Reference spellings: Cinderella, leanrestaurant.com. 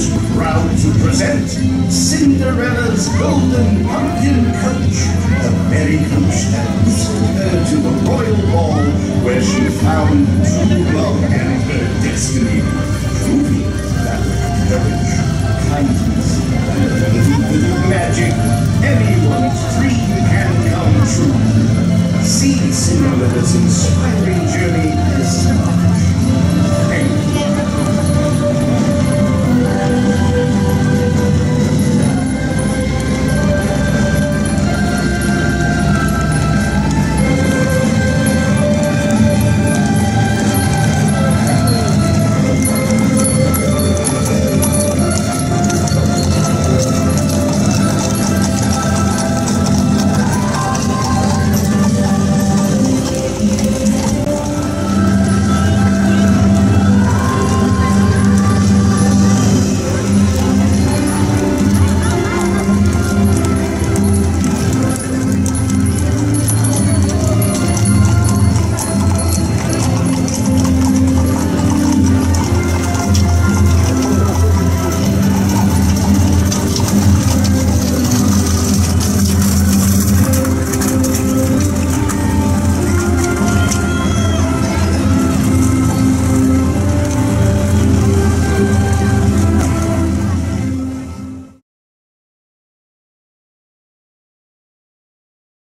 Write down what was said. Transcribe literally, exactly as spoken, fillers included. is proud to present Cinderella's golden pumpkin coach, the very coach that whisked her to the royal ball, where she found true love and her destiny, proving that with courage, kindness, and magic, anyone's dream can come true. See Cinderella's inspiring